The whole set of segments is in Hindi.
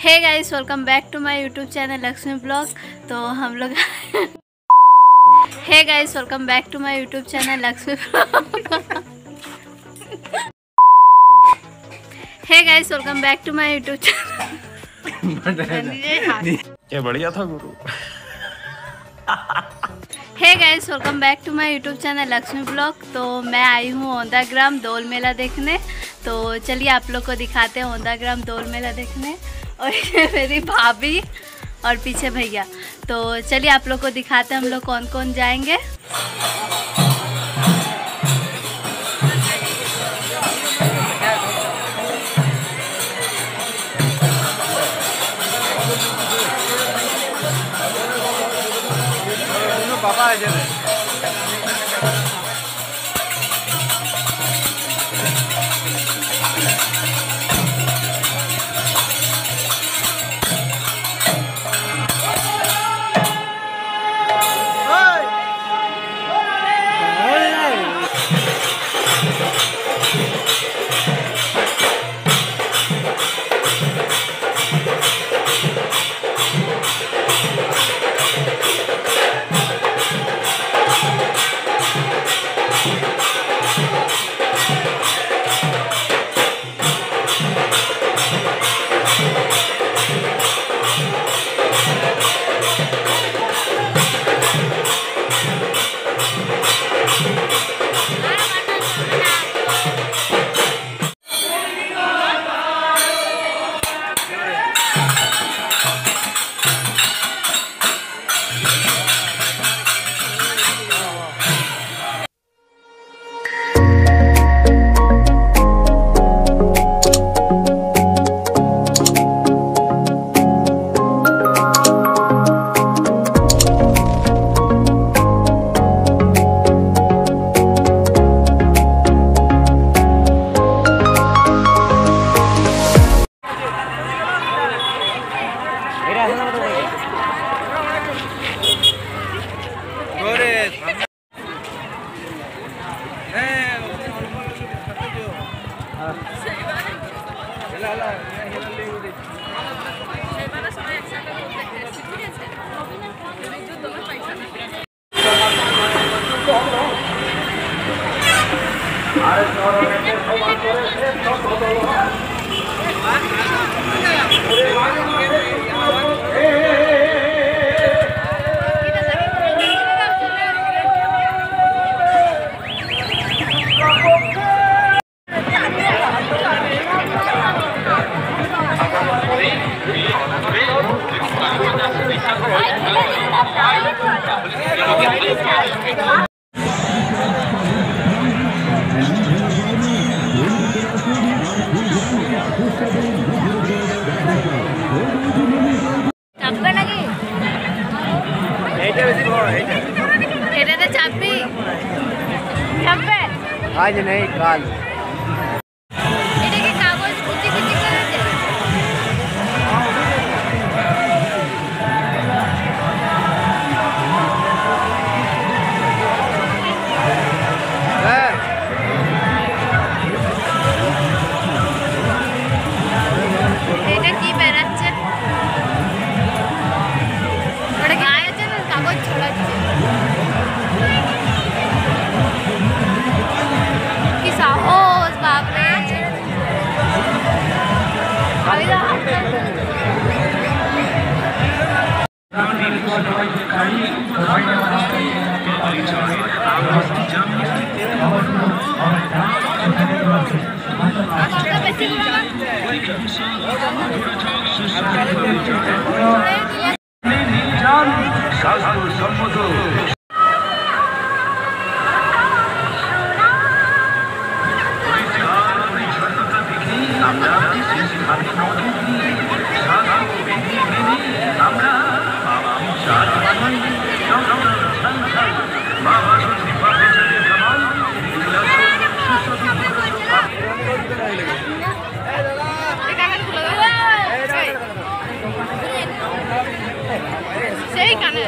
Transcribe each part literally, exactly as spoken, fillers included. Hey guys, welcome back to my YouTube channel Lakshmi blog. तो हम लोग hey guys welcome back to my YouTube channel Lakshmi blog hey guys welcome back to my YouTube channel. ये बढ़िया था गुरु। Hey guys welcome back to my YouTube channel Lakshmi blog. तो मैं आई हूँ ओंदा ग्राम दोल मेला देखने। तो चलिए आप लोग को दिखाते हैं ओंदा ग्राम दोल मेला देखने। और ये मेरी भाभी और पीछे भैया। तो चलिए आप लोग को दिखाते हैं हम लोग कौन कौन जाएंगे। आज नहीं काल सम्मत Hey, Connor.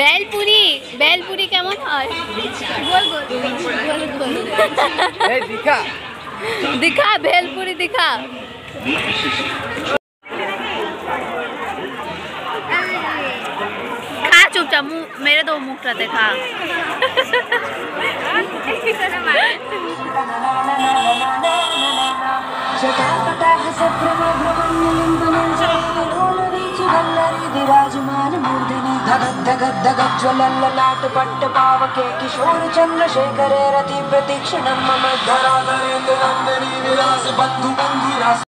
বেলপুরি বেলপুরি কেমন হয়? দিখা বেলপুরি দিখা। খা চুপচাপ, মেরে দো মুখটা দেখা। धगत धगत ज्वलन ललाट पट्ट पावके किशोर चंद्रशेखरे रति प्रतीक्षणं मम धरा नरेन्द्र नंदनी विलास बंधु बंधुरास।